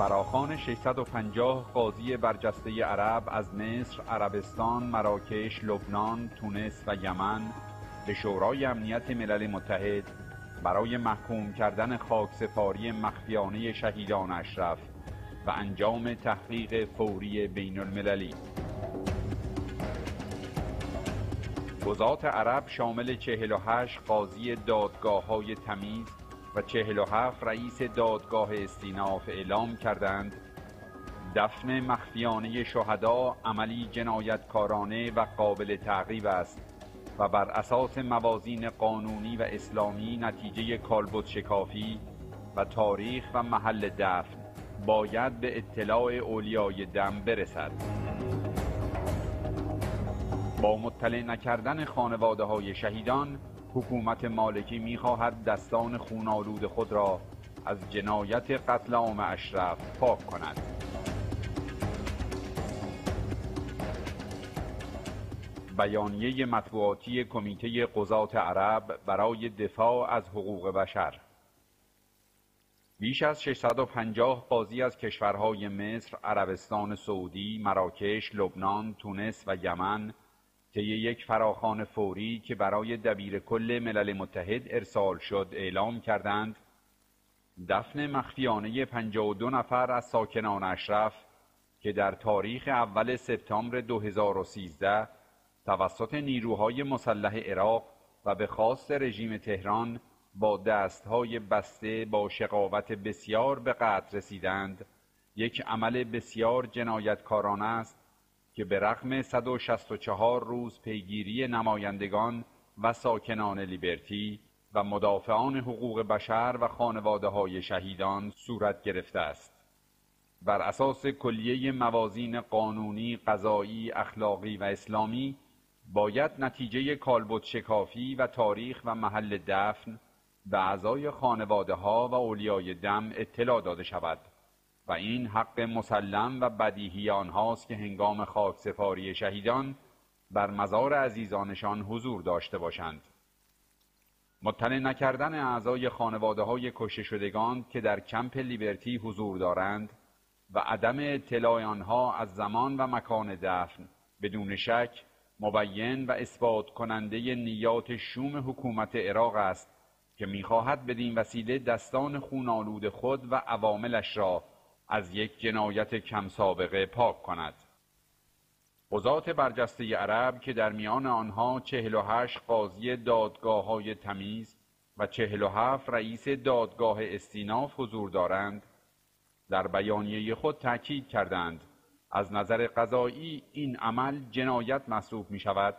فراخوان 650 قاضی برجسته عرب از مصر، عربستان، مراکش، لبنان، تونس و یمن به شورای امنیت ملل متحد برای محکوم کردن خاکسپاری مخفیانه شهیدان اشرف و انجام تحقیق فوری بین‌المللی. قضات عرب شامل 48 قاضی دادگاه‌های تمیز و 47 رئیس دادگاه استیناف اعلام کردند دفن مخفیانه شهدا عملی جنایتکارانه و قابل تعقیب است و بر اساس موازین قانونی و اسلامی نتیجه کالبد شکافی و تاریخ و محل دفن باید به اطلاع اولیای دم برسد. با مطلع نکردن خانواده های شهیدان، حکومت مالکی می‌خواهد دستان خون‌آلود خود را از جنایت قتل عام اشرف پاک کند. بیانیه مطبوعاتی کمیته قضات عرب برای دفاع از حقوق بشر. بیش از 650 قاضی از کشورهای مصر، عربستان سعودی، مراکش، لبنان، تونس و یمن طی یک فراخوان فوری که برای دبیرکل ملل متحد ارسال شد اعلام کردند دفن مخفیانه 52 نفر از ساکنان اشرف که در تاریخ اول سپتامبر 2013 توسط نیروهای مسلح عراق و به خواست رژیم تهران با دستهای بسته با شقاوت بسیار به قتل رسیدند یک عمل بسیار جنایتکارانه است که به رغم 164 روز پیگیری نمایندگان و ساکنان لیبرتی و مدافعان حقوق بشر و خانواده‌های شهیدان صورت گرفته است. بر اساس کلیه موازین قانونی، قضایی، اخلاقی و اسلامی باید نتیجه کالبد شکافی و تاریخ و محل دفن به اعضای خانواده‌ها و اولیای دم اطلاع داده شود و این حق مسلم و بدیهی آنهاست که هنگام خاکسپاری شهیدان بر مزار عزیزانشان حضور داشته باشند. مطلع نکردن اعضای خانواده‌های کشته شدگان که در کمپ لیبرتی حضور دارند و عدم اطلاع آنها از زمان و مکان دفن بدون شک مبین و اثبات کننده نیات شوم حکومت عراق است که می‌خواهد بدین وسیله دستان خون‌آلود خود و عواملش را از یک جنایت کم سابقه پاک کند. قضات برجسته عرب که در میان آنها 48 قاضی دادگاه‌های تمیز و 47 رئیس دادگاه استیناف حضور دارند، در بیانیه خود تأکید کردند از نظر قضایی این عمل جنایت محسوب می شود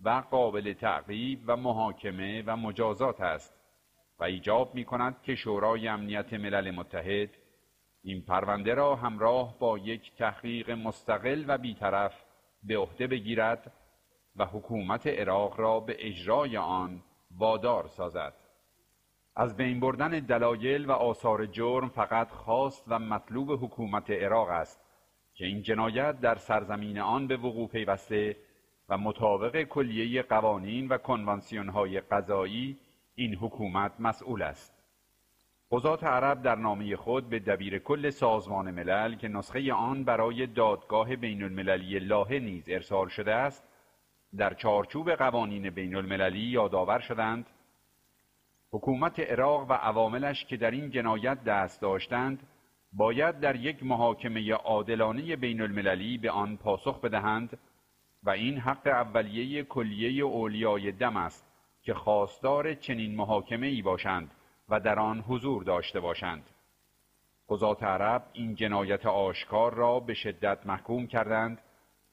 و قابل تعقیب و محاکمه و مجازات است و ایجاب می کند که شورای امنیت ملل متحد این پرونده را همراه با یک تحقیق مستقل و بیطرف به عهده بگیرد و حکومت عراق را به اجرای آن وادار سازد. از بین بردن دلایل و آثار جرم فقط خواست و مطلوب حکومت عراق است که این جنایت در سرزمین آن به وقوع پیوسته و مطابق کلیه قوانین و کنوانسیون‌های قضایی این حکومت مسئول است. قضات عرب در نامه خود به دبیرکل سازمان ملل که نسخه آن برای دادگاه بین‌المللی لاهه نیز ارسال شده است، در چارچوب قوانین بین‌المللی یادآور شدند حکومت عراق و عواملش که در این جنایت دست داشتند باید در یک محاکمه عادلانه بین‌المللی به آن پاسخ بدهند و این حق اولیه کلیه اولیای دم است که خواستار چنین محاکمه‌ای باشند و در آن حضور داشته باشند. قضات عرب این جنایت آشکار را به شدت محکوم کردند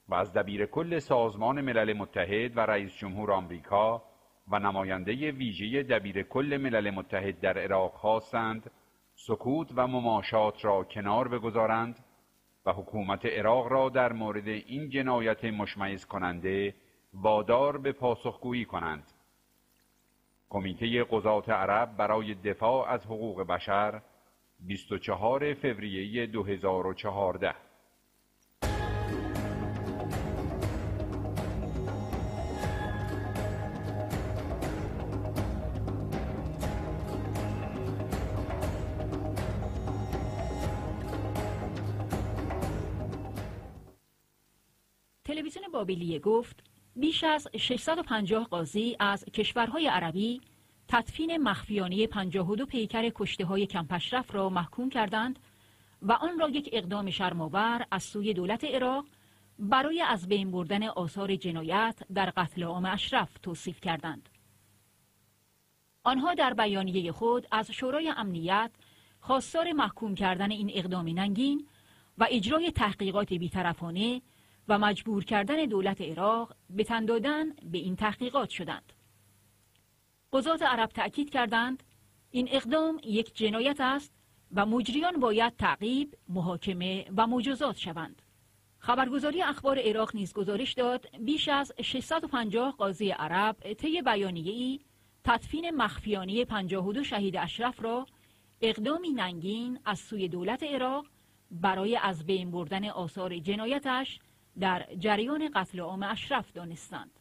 و از دبیرکل سازمان ملل متحد و رئیس جمهور آمریکا و نماینده ویژه دبیرکل ملل متحد در عراق خواستند سکوت و مماشات را کنار بگذارند و حکومت عراق را در مورد این جنایت مشمئز کننده وادار به پاسخگویی کنند. کمیته قضات عرب برای دفاع از حقوق بشر 24 فوریه 2014. تلویزیون بابلیه گفت بیش از 650 قاضی از کشورهای عربی تدفین مخفیانه 52 پیکر کشته‌های کم‌پشرف را محکوم کردند و آن را یک اقدام شرم‌آور از سوی دولت عراق برای از بین بردن آثار جنایت در قتل عام اشرف توصیف کردند. آنها در بیانیه خود از شورای امنیت خواستار محکوم کردن این اقدام ننگین و اجرای تحقیقات بیطرفانه و مجبور کردن دولت عراق به تن دادن به این تحقیقات شدند. قضات عرب تأکید کردند این اقدام یک جنایت است و مجریان باید تعقیب، محاکمه و مجازات شوند. خبرگزاری اخبار عراق نیز گزارش داد بیش از 650 قاضی عرب طی بیانیه‌ای تدفین مخفیانه 52 شهید اشرف را اقدامی ننگین از سوی دولت عراق برای از بین بردن آثار جنایتش در جریان قتل عام اشرف دانستند.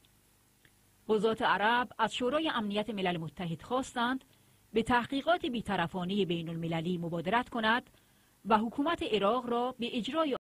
قضات عرب از شورای امنیت ملل متحد خواستند به تحقیقات بیطرفانه بین المللی مبادرت کند و حکومت عراق را به اجرای